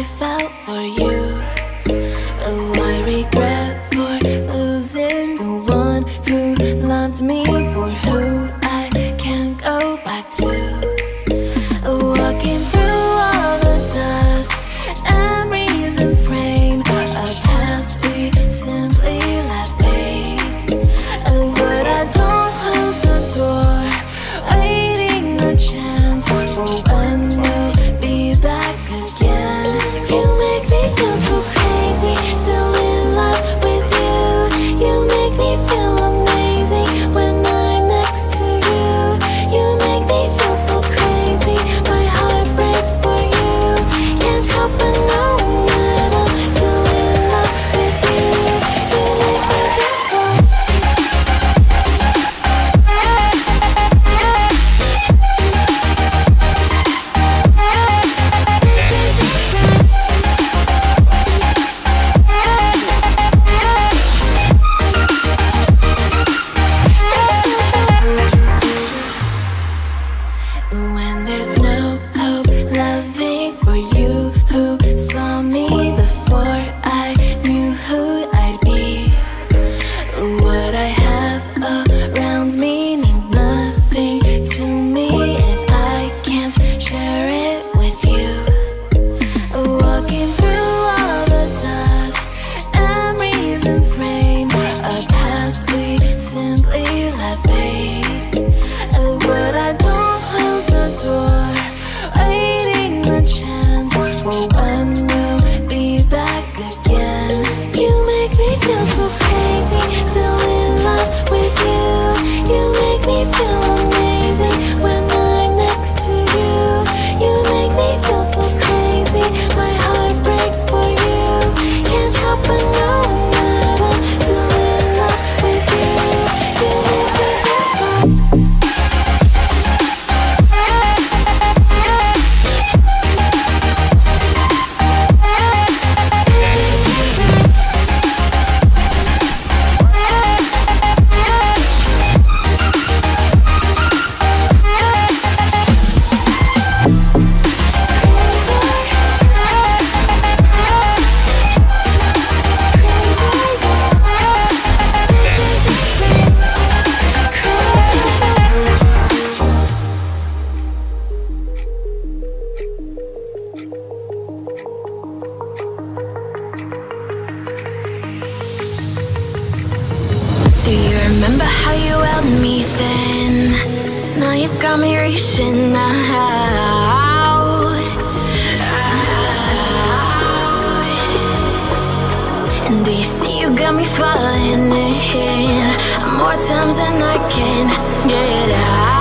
I felt for you. Oh, I regret for losing the one who loved me, for who I can't go back to. Oh, walking through all the dust, memories and frame, a past we simply let be. Oh, but I don't close the door, waiting a chance for when we'll be back again. You make me feel so crazy, still in love with you. You make me feel amazing when I'm next to you. You make me feel so crazy, my heart breaks for you. Can't help but know that I'm still in love with you. You make me feel so. When there's no hope, loving for you who saw me before I knew who I'd be. What I have around me means nothing to me if I can't share it with you. Walking through all the dust, memories and frame, a past we simply let fade. But I don't close the door, waiting the chance for when we'll be back again. You make me feel so crazy, still in love with you. You make me feel amazing when I'm next to you. You make me feel so crazy, my heart breaks for you. Can't help but know that I'm still in love with you. You make me feel so. Do you remember how you held me then? Now you've got me reaching out. And do you see you got me falling in? More times than I can get out.